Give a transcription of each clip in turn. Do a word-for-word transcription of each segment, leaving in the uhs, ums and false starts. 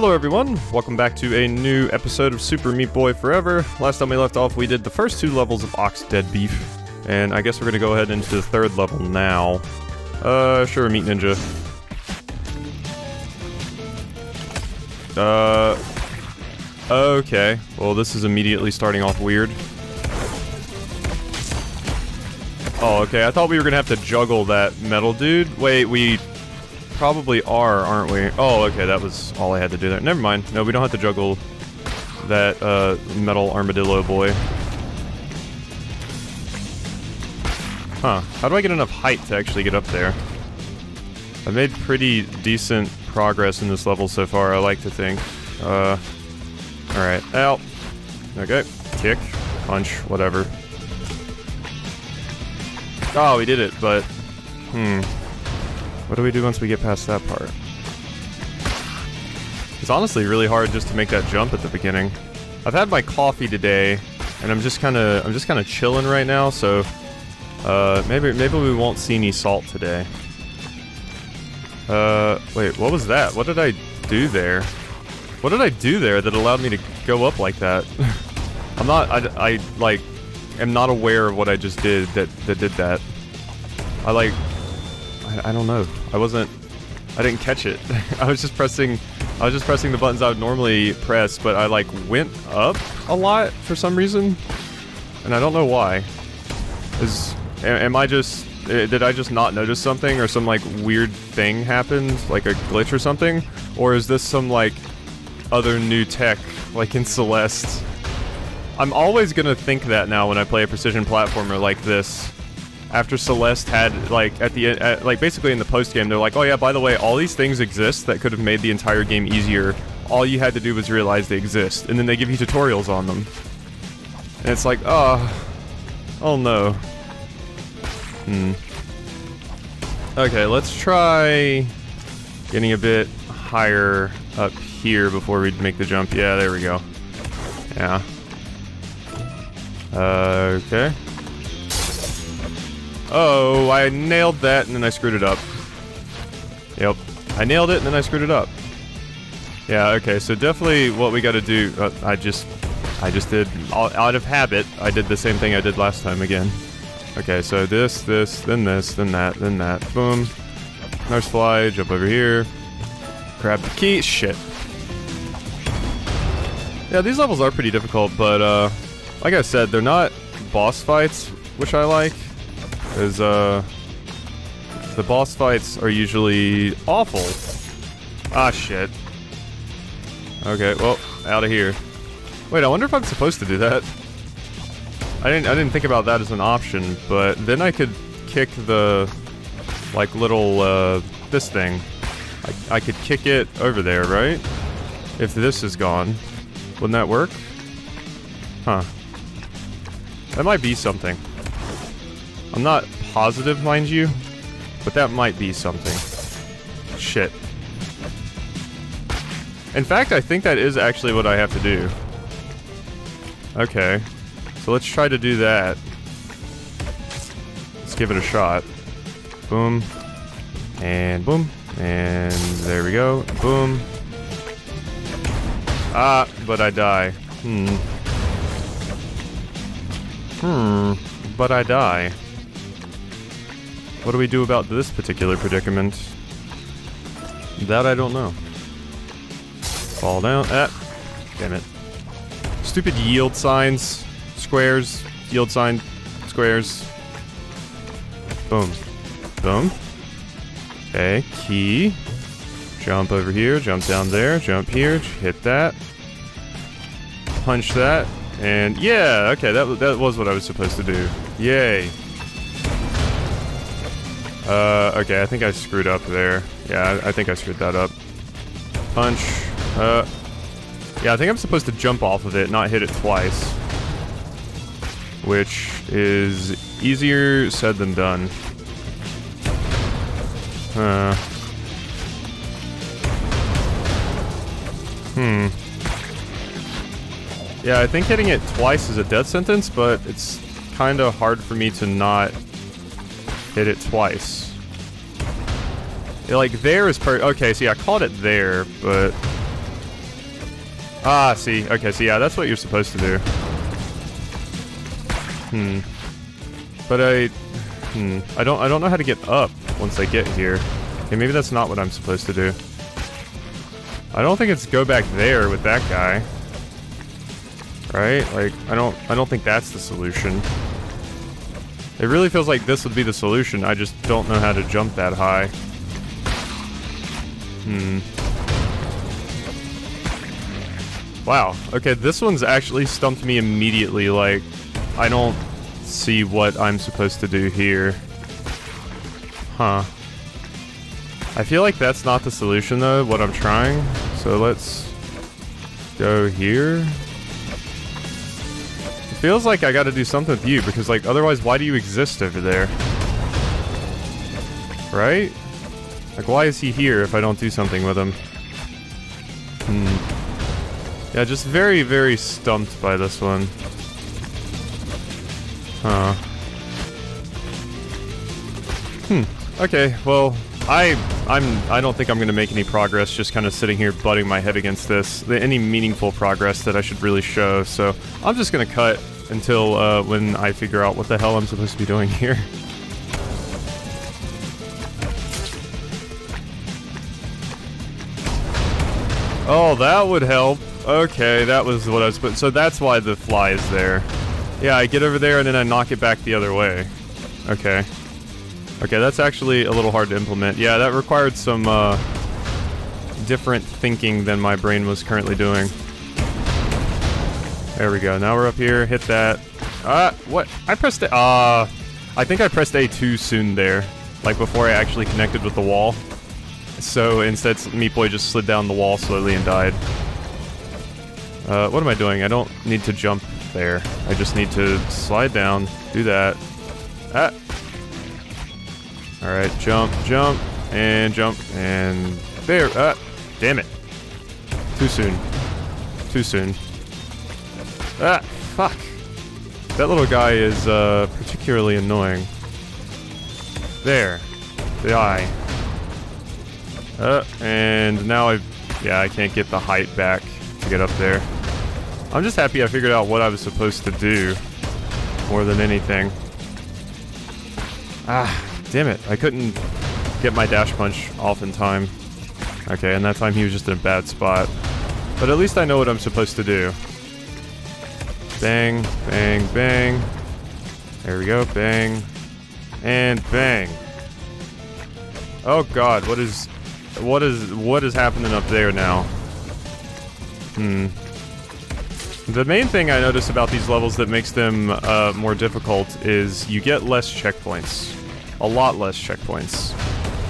Hello everyone, welcome back to a new episode of Super Meat Boy Forever. Last time we left off, we did the first two levels of Ox Dead Beef, and I guess we're gonna go ahead into the third level now. Uh, sure, Meat Ninja. Uh, okay. Well, this is immediately starting off weird. Oh, okay, I thought we were gonna have to juggle that metal dude. Wait, we... probably are, aren't we? Oh, okay, that was all I had to do there. Never mind. No, we don't have to juggle that uh, metal armadillo boy. Huh. How do I get enough height to actually get up there? I've made pretty decent progress in this level so far, I like to think. Uh, Alright. Ow. Okay. Kick. Punch. Whatever. Oh, we did it, but... Hmm. What do we do once we get past that part? It's honestly really hard just to make that jump at the beginning. I've had my coffee today, and I'm just kind of I'm just kind of chilling right now. So uh, maybe maybe we won't see any salt today. Uh, wait, what was that? What did I do there? What did I do there that allowed me to go up like that? I'm not I, I like am not aware of what I just did that that did that. I like. I don't know. I wasn't... I didn't catch it. I was just pressing... I was just pressing the buttons I would normally press, but I, like, went up a lot for some reason. And I don't know why. Is... Am I just... Did I just not notice something, or some, like, weird thing happened? Like a glitch or something? Or is this some, like, other new tech, like in Celeste? I'm always gonna think that now when I play a precision platformer like this. After Celeste had, like, at the uh, like, basically in the post-game, they're like, oh yeah, by the way, all these things exist that could have made the entire game easier. All you had to do was realize they exist. And then they give you tutorials on them. And it's like, oh, oh no. Hmm. Okay, let's try getting a bit higher up here before we make the jump. Yeah, there we go. Yeah. Uh, okay. Oh, I nailed that and then I screwed it up. Yep. I nailed it and then I screwed it up. Yeah, okay, so definitely what we gotta do... Uh, I just... I just did... Out of habit, I did the same thing I did last time again. Okay, so this, this, then this, then that, then that. Boom. Nurse fly, jump over here. Grab the key. Shit. Yeah, these levels are pretty difficult, but, uh... like I said, they're not boss fights, which I like. Is uh, the boss fights are usually awful. Ah, shit. Okay, well, out of here. Wait, I wonder if I'm supposed to do that. I didn't. I didn't think about that as an option, but then I could kick the, like, little uh, this thing. I, I could kick it over there, right? If this is gone, wouldn't that work? Huh. That might be something. I'm not positive, mind you, but that might be something. Shit. In fact, I think that is actually what I have to do. Okay. So let's try to do that. Let's give it a shot. Boom. And boom. And there we go. Boom. Ah, but I die. Hmm. Hmm. But I die. What do we do about this particular predicament? That I don't know. Fall down. Ah. Damn it. Stupid yield signs. Squares. Yield sign. Squares. Boom. Boom. Okay. Key. Jump over here. Jump down there. Jump here. Hit that. Punch that. And yeah. Okay. That, that was what I was supposed to do. Yay. Uh, okay, I think I screwed up there. Yeah, I, I think I screwed that up. Punch. Uh, yeah, I think I'm supposed to jump off of it, not hit it twice. Which is easier said than done. Uh. Hmm. Yeah, I think hitting it twice is a death sentence, but it's kind of hard for me to not... hit it twice. It, like, there is per- okay, see, I caught it there, but Ah, see. Okay, so yeah, that's what you're supposed to do. Hmm. But I... Hmm. I don't, I don't know how to get up once I get here. Okay, maybe that's not what I'm supposed to do. I don't think it's go back there with that guy. Right? Like, I don't, I don't think that's the solution. It really feels like this would be the solution. I just don't know how to jump that high. Hmm. Wow. Okay, this one's actually stumped me immediately. Like, I don't see what I'm supposed to do here. Huh. I feel like that's not the solution, though, what I'm trying. So let's go here. It feels like I gotta do something with you, because, like, otherwise, why do you exist over there? Right? Like, why is he here if I don't do something with him? Hmm. Yeah, just very, very stumped by this one. Huh. Hmm. Okay, well, I, I'm, I don't think I'm gonna make any progress just kind of sitting here butting my head against this. Any meaningful progress that I should really show, so I'm just gonna cut until, uh, when I figure out what the hell I'm supposed to be doing here. Oh, that would help. Okay, that was what I was putting. So that's why the fly is there. Yeah, I get over there and then I knock it back the other way. Okay. Okay, that's actually a little hard to implement. Yeah, that required some uh, different thinking than my brain was currently doing. There we go. Now we're up here. Hit that. Ah, uh, what? I pressed A. Uh, I think I pressed A too soon there. Like before I actually connected with the wall. So instead, Meat Boy just slid down the wall slowly and died. Uh, what am I doing? I don't need to jump there. I just need to slide down, do that. Ah! Alright, jump, jump, and jump, and there! Ah! Damn it! Too soon. Too soon. Ah! Fuck! That little guy is, uh, particularly annoying. There. The eye. Uh, and now I've... Yeah, I can't get the height back to get up there. I'm just happy I figured out what I was supposed to do, more than anything. Ah, damn it. I couldn't get my dash punch off in time. Okay, and that time he was just in a bad spot. But at least I know what I'm supposed to do. Bang, bang, bang. There we go, bang. And bang. Oh god, what is... What is... What is happening up there now? Hmm. The main thing I notice about these levels that makes them uh, more difficult is you get less checkpoints. A lot less checkpoints.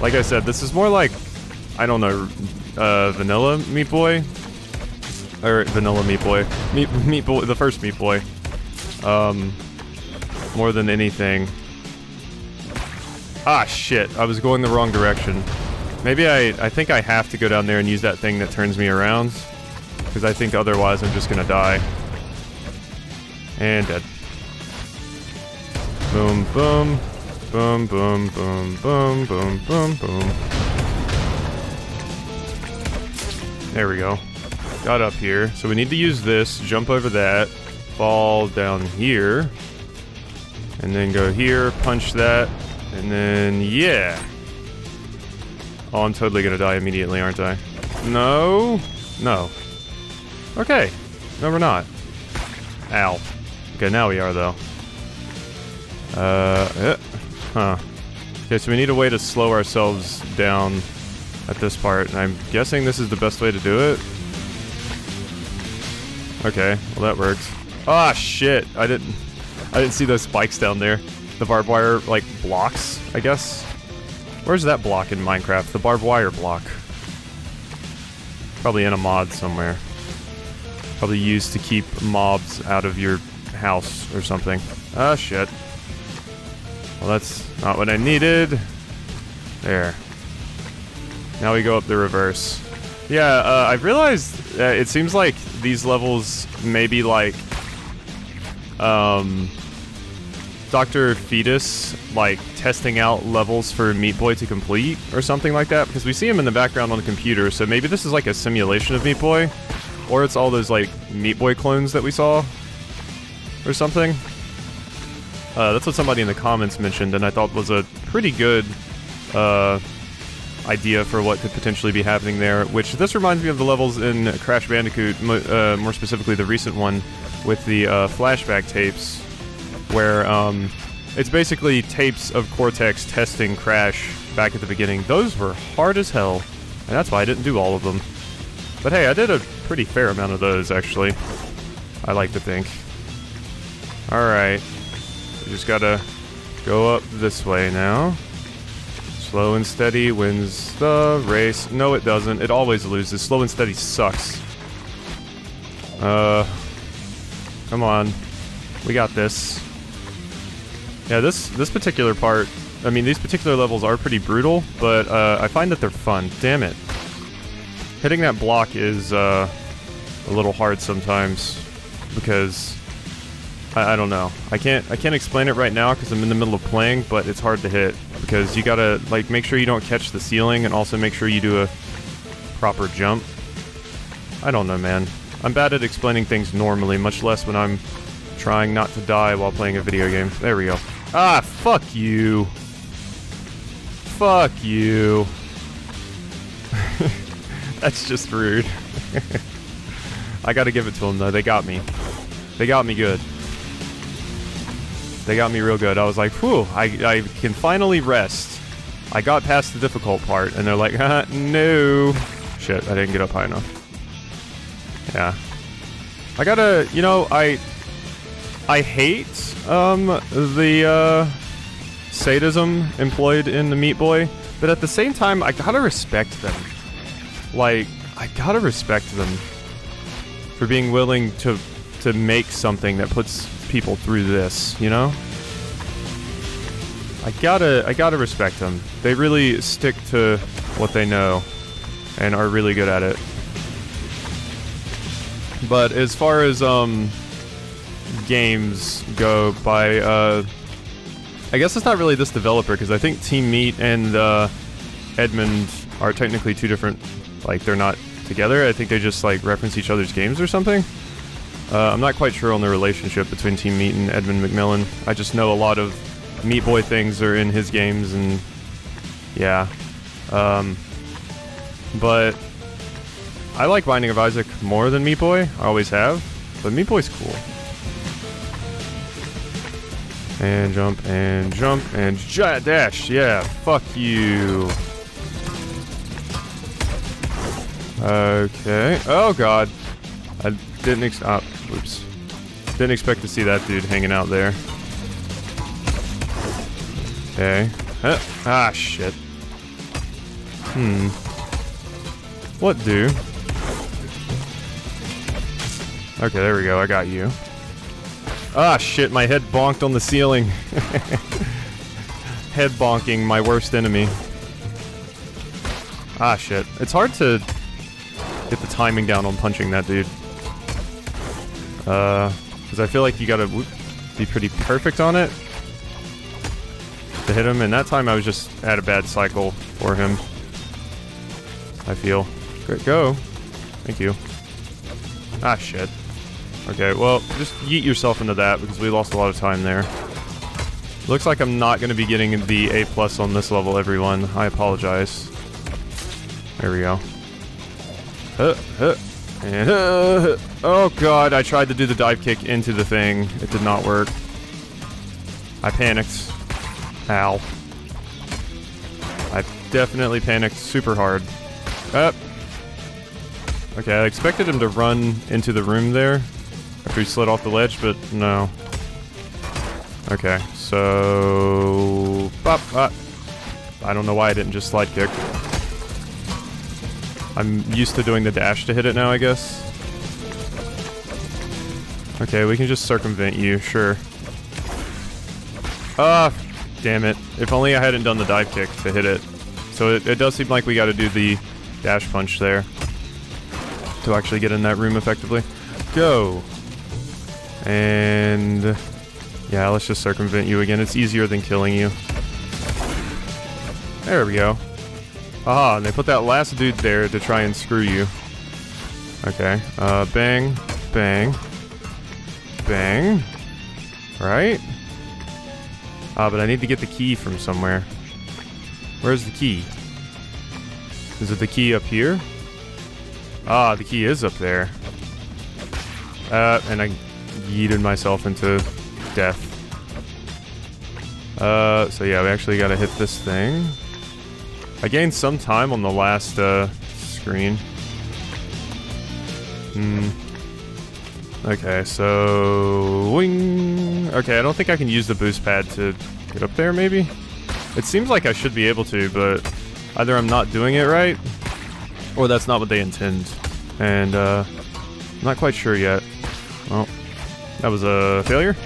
Like I said, this is more like, I don't know, uh, Vanilla Meat Boy? Or Vanilla Meat Boy. Meat, Meat Boy, the first Meat Boy. Um, more than anything. Ah, shit. I was going the wrong direction. Maybe I, I think I have to go down there and use that thing that turns me around. Because I think otherwise I'm just gonna die. And dead. Boom, boom. Boom, boom, boom, boom, boom, boom, boom. There we go. Got up here. So we need to use this, jump over that, fall down here. And then go here, punch that, and then, yeah! Oh, I'm totally gonna die immediately, aren't I? No? No. Okay. No, we're not. Ow. Okay, now we are, though. Uh, huh. Okay, so we need a way to slow ourselves down at this part, and I'm guessing this is the best way to do it? Okay, well that worked. Ah, shit! I didn't... I didn't see those spikes down there. The barbed wire, like, blocks, I guess? Where's that block in Minecraft? The barbed wire block. Probably in a mod somewhere. Probably used to keep mobs out of your house or something. Ah, shit. Well, that's not what I needed. There. Now we go up the reverse. Yeah, uh, I've realized uh, it seems like these levels maybe like... Um... Doctor Fetus, like, testing out levels for Meat Boy to complete, or something like that, because we see him in the background on the computer, so maybe this is like a simulation of Meat Boy, Or it's all those, like, Meat Boy clones that we saw. Or something. Uh, that's what somebody in the comments mentioned, and I thought was a pretty good, uh... idea for what could potentially be happening there, which this reminds me of the levels in Crash Bandicoot, uh, more specifically the recent one with the uh, flashback tapes, where um, it's basically tapes of Cortex testing Crash back at the beginning. Those were hard as hell, and that's why I didn't do all of them. But hey, I did a pretty fair amount of those, actually, I like to think. Alright, we just gotta go up this way now. Slow and steady wins the race. No, it doesn't. It always loses. Slow and steady sucks. Uh, come on. We got this. Yeah, this this particular part, I mean, these particular levels are pretty brutal, but uh, I find that they're fun. Damn it. Hitting that block is uh, a little hard sometimes because I, I don't know. I can't I can't explain it right now because I'm in the middle of playing, but it's hard to hit. Because you gotta, like, make sure you don't catch the ceiling, and also make sure you do a proper jump. I don't know, man. I'm bad at explaining things normally, much less when I'm trying not to die while playing a video game. There we go. Ah, fuck you. Fuck you. That's just rude. I gotta give it to them, though. They got me. They got me good. They got me real good. I was like, whew, I, I can finally rest. I got past the difficult part, and they're like, huh, no. Shit, I didn't get up high enough. Yeah. I gotta, you know, I... I hate, um, the, uh... sadism employed in the Meat Boy, but at the same time, I gotta respect them. Like, I gotta respect them for being willing to, to make something that puts people through this, you know? I gotta, I gotta respect them. They really stick to what they know and are really good at it. But as far as, um, games go by, uh, I guess it's not really this developer, because I think Team Meat and, uh, Edmund are technically two different, like, they're not together. I think they just, like, reference each other's games or something. Uh, I'm not quite sure on the relationship between Team Meat and Edmund McMillan. I just know a lot of Meat Boy things are in his games, and yeah. Um, but I like Binding of Isaac more than Meat Boy. I always have, but Meat Boy's cool. And jump, and jump, and giant dash! Yeah, fuck you! Okay. Oh god. I didn't ex- oh, oops. Didn't expect to see that dude hanging out there. Okay. Uh, ah, shit. Hmm. What do? Okay, there we go. I got you. Ah, shit. My head bonked on the ceiling. Head bonking, my worst enemy. Ah, shit. It's hard to get the timing down on punching that dude. Uh, because I feel like you gotta whoop, be pretty perfect on it to hit him, and that time I was just at a bad cycle for him, I feel. Great go. Thank you. Ah, shit. Okay, well, just yeet yourself into that, because we lost a lot of time there. Looks like I'm not gonna be getting the A plus on this level, everyone. I apologize. There we go. Huh, huh. And, uh, oh god, I tried to do the dive kick into the thing. It did not work. I panicked. Ow. I definitely panicked super hard. Up. Uh, okay, I expected him to run into the room there after he slid off the ledge, but no. Okay, so... Bop, bop. I don't know why I didn't just slide kick. I'm used to doing the dash to hit it now, I guess. Okay, we can just circumvent you, sure. Ah, damn it. If only I hadn't done the dive kick to hit it. So it, it does seem like we gotta do the dash punch there to actually get in that room effectively. Go! And... yeah, let's just circumvent you again. It's easier than killing you. There we go. Ah, and they put that last dude there to try and screw you. Okay. Uh, bang. Bang. Bang. Right? Ah, but I need to get the key from somewhere. Where's the key? Is it the key up here? Ah, the key is up there. Uh, and I yeeted myself into death. Uh, so yeah, we actually gotta hit this thing. I gained some time on the last, uh, screen. Hmm. Okay, so... Wing! Okay, I don't think I can use the boost pad to get up there, maybe? It seems like I should be able to, but either I'm not doing it right, or that's not what they intend. And, uh, I'm not quite sure yet. Well, that was a failure.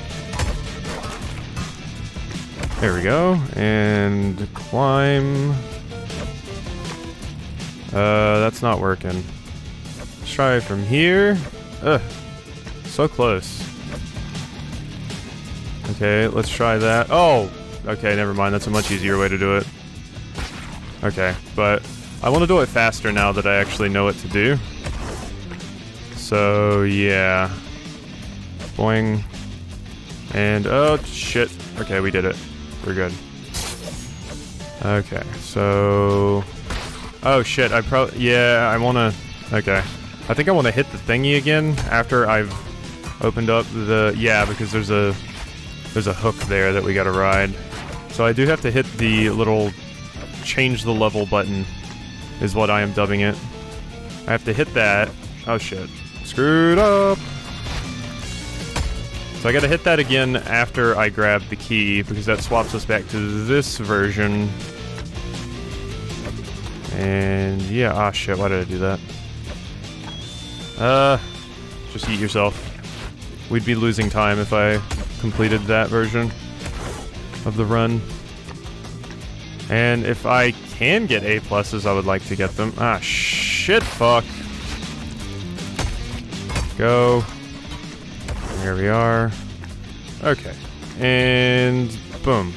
There we go. And climb. Uh, that's not working. Let's try from here. Ugh. So close. Okay, let's try that. Oh! Okay, never mind. That's a much easier way to do it. Okay, but I want to do it faster now that I actually know what to do. So, yeah. Boing. And, oh, shit. Okay, we did it. We're good. Okay, so... Oh, shit, I probably... Yeah, I want to... Okay. I think I want to hit the thingy again after I've opened up the... Yeah, because there's a... There's a hook there that we gotta ride. So I do have to hit the little change the level button, is what I am dubbing it. I have to hit that. Oh shit. Screwed up! So I gotta hit that again after I grab the key, because that swaps us back to this version. And yeah, ah shit, why did I do that? Uh, just eat yourself. We'd be losing time if I completed that version of the run. And if I can get A pluses, I would like to get them. Ah, shit, fuck. Go. Here we are. Okay. And boom.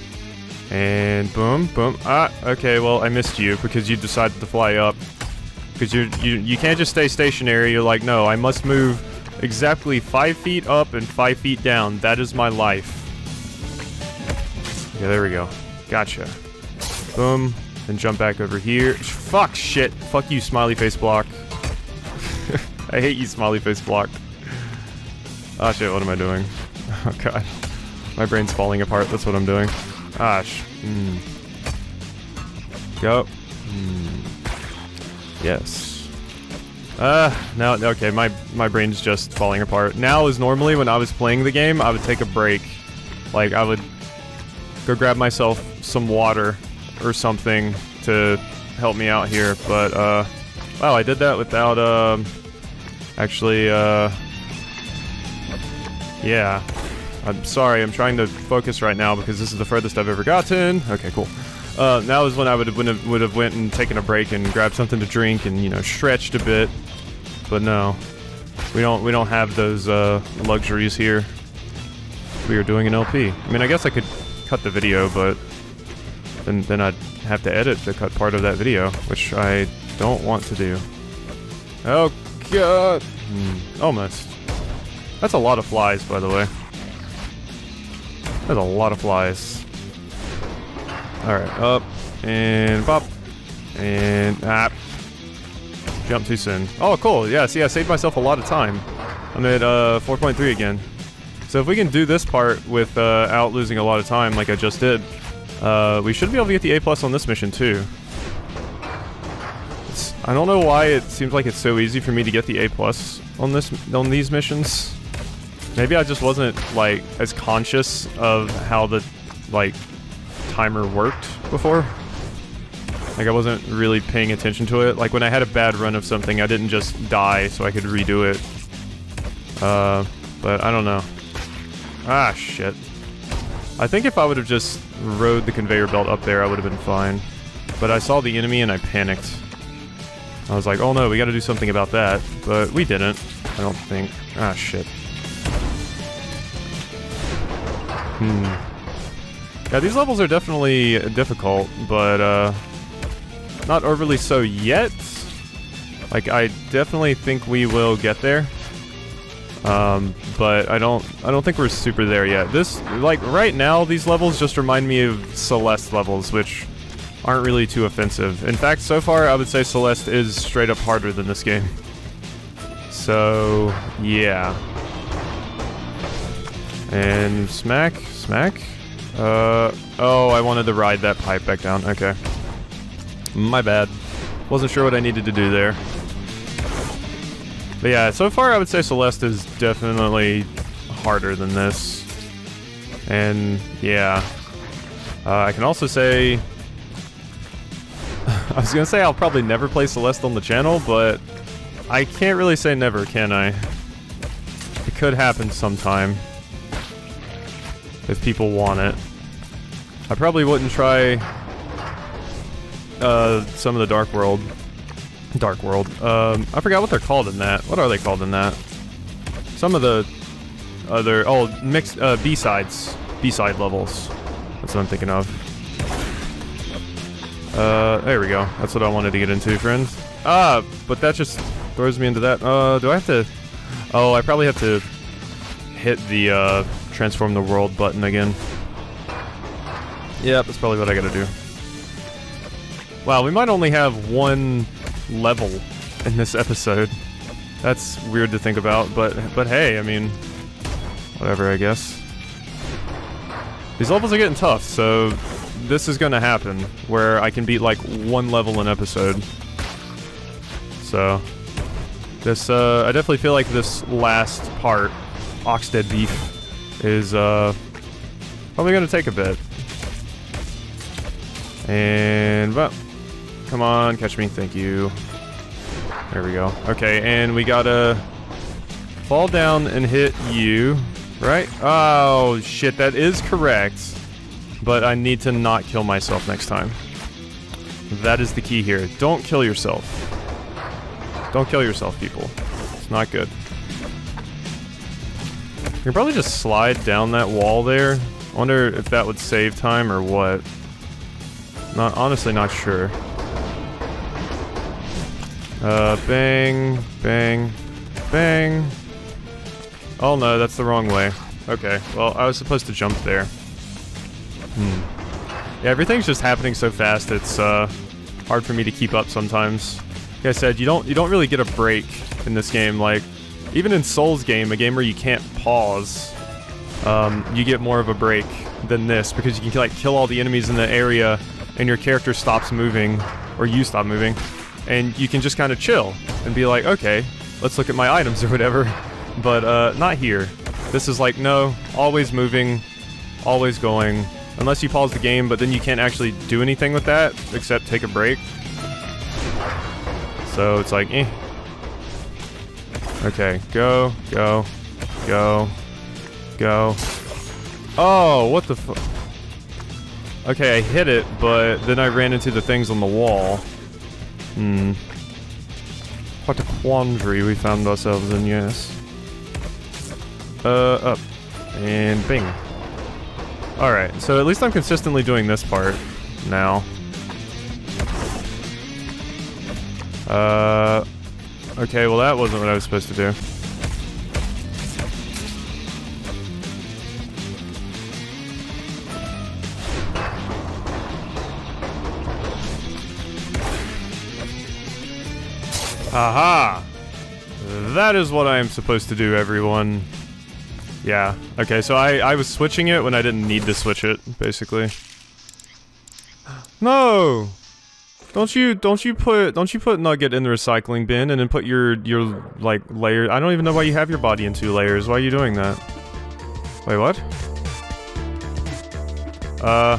And boom, boom. Ah, okay, well, I missed you because you decided to fly up. Because you you you can't just stay stationary. You're like, no, I must move exactly five feet up and five feet down. That is my life. Yeah, there we go. Gotcha. Boom. And jump back over here. Fuck shit. Fuck you, smiley face block. I hate you, smiley face block. Ah, shit, what am I doing? Oh, God. My brain's falling apart. That's what I'm doing. Ah, sh... Mm. Go. Mm. Yes. Uh, now, okay, my, my brain's just falling apart. Now is normally when I was playing the game, I would take a break. Like, I would go grab myself some water or something to help me out here, but, uh, wow, I did that without, um, uh, actually, uh, yeah. I'm sorry, I'm trying to focus right now because this is the furthest I've ever gotten. Okay, cool. Uh, that was when I would have would have went and taken a break and grabbed something to drink and, you know, stretched a bit. But no, we don't we don't have those uh, luxuries here. We are doing an L P. I mean, I guess I could cut the video, but then then I'd have to edit to cut part of that video, which I don't want to do. Oh God! Mm, almost. That's a lot of flies, by the way. That's a lot of flies. Alright, up, and bop, and ah, jump too soon. Oh, cool, yeah, see, I saved myself a lot of time. I'm at, uh, four point three again. So if we can do this part without uh, losing a lot of time, like I just did, uh, we should be able to get the A plus on this mission, too. It's, I don't know why it seems like it's so easy for me to get the A plus on this, on these missions. Maybe I just wasn't, like, as conscious of how the, like, timer worked before. Like, I wasn't really paying attention to it. Like, when I had a bad run of something, I didn't just die so I could redo it. Uh, but I don't know. Ah, shit. I think if I would have just rode the conveyor belt up there, I would have been fine. But I saw the enemy and I panicked. I was like, oh no, we gotta do something about that. But we didn't, I don't think. Ah, shit. Hmm. Yeah, these levels are definitely difficult, but, uh, not overly so yet. Like, I definitely think we will get there. Um, but I don't, I don't think we're super there yet. This, like, right now, these levels just remind me of Celeste levels, which aren't really too offensive. In fact, so far, I would say Celeste is straight up harder than this game. So, yeah. And smack, smack. Uh, oh, I wanted to ride that pipe back down. Okay. My bad. Wasn't sure what I needed to do there. But yeah, so far I would say Celeste is definitely harder than this. And yeah. Uh, I can also say... I was gonna say I'll probably never play Celeste on the channel, but I can't really say never, can I? It could happen sometime. If people want it. I probably wouldn't try uh, some of the Dark World. Dark World. Um, I forgot what they're called in that. What are they called in that? Some of the other... Oh, mixed uh, B-sides. B-side levels. That's what I'm thinking of. Uh, there we go. That's what I wanted to get into, friends. Ah, but that just throws me into that. Uh, do I have to... Oh, I probably have to hit the... Uh, transform the world button again. Yep, that's probably what I gotta do. Wow, we might only have one level in this episode. That's weird to think about, but but hey, I mean, whatever, I guess. These levels are getting tough, so this is gonna happen, where I can beat like one level an episode. So, this, uh, I definitely feel like this last part, Ox Dead Beef, is uh probably gonna take a bit. And well, come on, catch me, thank you. There we go. Okay, and we gotta fall down and hit you, right? Oh shit, that is correct. But I need to not kill myself next time. That is the key here. Don't kill yourself. Don't kill yourself, people. It's not good. You can probably just slide down that wall there. I wonder if that would save time or what. Not honestly not sure. Uh, bang, bang, bang. Oh no, that's the wrong way. Okay, well, I was supposed to jump there. Hmm. Yeah, everything's just happening so fast, it's uh, hard for me to keep up sometimes. Like I said, you don't you don't really get a break in this game. Like, even in Souls game, a game where you can't pause, um, you get more of a break than this, because you can like kill all the enemies in the area and your character stops moving, or you stop moving, and you can just kind of chill and be like, okay, let's look at my items or whatever, but uh, not here. This is like, no, always moving, always going, unless you pause the game, but then you can't actually do anything with that except take a break. So it's like, eh. Okay, go, go, go, go. Oh, what the fu- Okay, I hit it, but then I ran into the things on the wall. Hmm. What a quandary we found ourselves in, yes. Uh, up. And bing. Alright, so at least I'm consistently doing this part now. Uh... Okay, well that wasn't what I was supposed to do. Aha! That is what I am supposed to do, everyone. Yeah, okay, so I, I was switching it when I didn't need to switch it, basically. No! Don't you don't you put don't you put Nugget in the recycling bin and then put your your like layer? I don't even know why you have your body in two layers. Why are you doing that? Wait, what? Uh.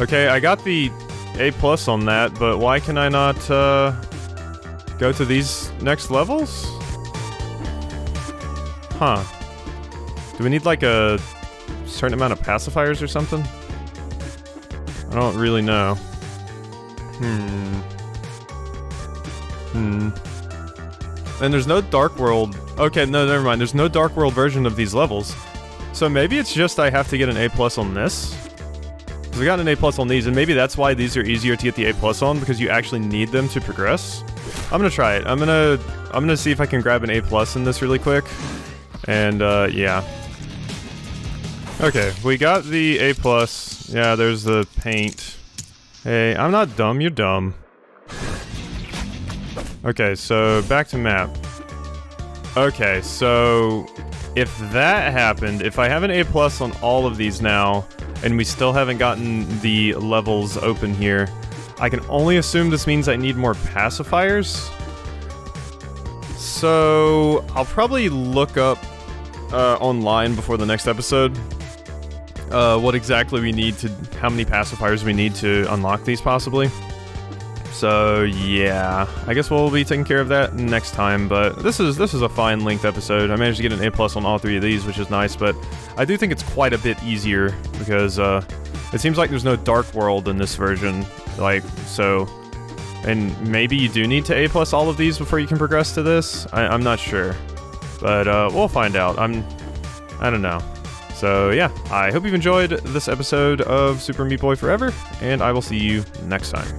Okay, I got the A plus on that, but why can I not uh, go to these next levels? Huh? Do we need like a certain amount of pacifiers or something? I don't really know. Hmm. Hmm. And there's no Dark World... Okay, no, never mind. There's no Dark World version of these levels. So maybe it's just I have to get an A plus on this? 'Cause I got an A plus on these, and maybe that's why these are easier to get the A plus on, because you actually need them to progress. I'm gonna try it. I'm gonna I'm gonna see if I can grab an A plus in this really quick. And uh, yeah. Okay, we got the A plus. Yeah, there's the paint. Hey, I'm not dumb, you're dumb. Okay, so back to map. Okay, so if that happened, if I have an A plus on all of these now, and we still haven't gotten the levels open here, I can only assume this means I need more pacifiers. So I'll probably look up uh, online before the next episode uh, what exactly we need to, how many pacifiers we need to unlock these possibly. So yeah, I guess we'll be taking care of that next time, but this is this is a fine length episode. I managed to get an A plus on all three of these, which is nice, but I do think it's quite a bit easier because uh, it seems like there's no dark world in this version, like, so, and maybe you do need to A plus all of these before you can progress to this. I, I'm not sure, but uh, we'll find out. I'm, I don't know. So yeah, I hope you've enjoyed this episode of Super Meat Boy Forever, and I will see you next time.